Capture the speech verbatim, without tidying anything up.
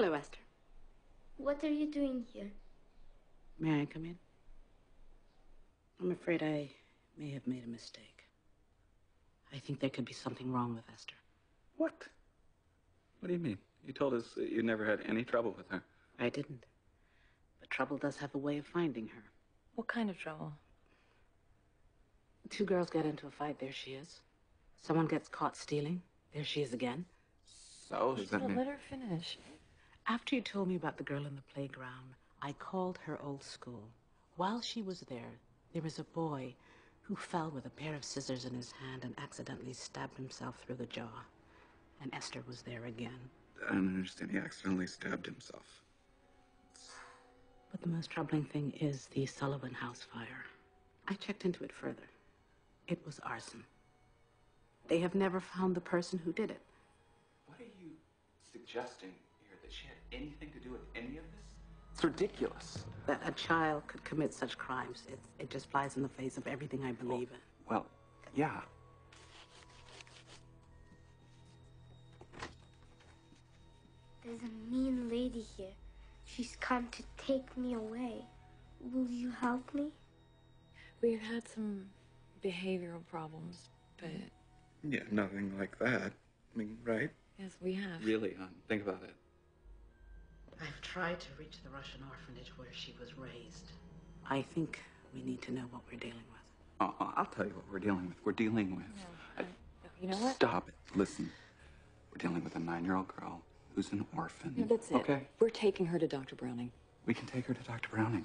Hello, Esther. What are you doing here? May I come in? I'm afraid I may have made a mistake. I think there could be something wrong with Esther. What? What do you mean? You told us that you never had any trouble with her. I didn't. But trouble does have a way of finding her. What kind of trouble? Two girls got into a fight. There she is. Someone gets caught stealing. There she is again. So she's gonna let her finish. After you told me about the girl in the playground, I called her old school. While she was there, there was a boy who fell with a pair of scissors in his hand and accidentally stabbed himself through the jaw. And Esther was there again. I don't understand. He accidentally stabbed himself. But the most troubling thing is the Sullivan house fire. I checked into it further. It was arson. They have never found the person who did it. What are you suggesting here? That she had anything to do with any of this? It's ridiculous. That a child could commit such crimes. It, it just flies in the face of everything I believe in. Well, yeah. There's a mean lady here. She's come to take me away. Will you help me? We've had some behavioral problems, but... Yeah, nothing like that. I mean, right? Yes, we have. Really, hon. Think about it. I've tried to reach the Russian orphanage where she was raised. I think we need to know what we're dealing with. Uh, I'll tell you what we're dealing with. We're dealing with... No, I, I, you know what? Stop it. Listen. We're dealing with a nine-year-old girl who's an orphan. No, that's it. Okay? We're taking her to Doctor Browning. We can take her to Doctor Browning.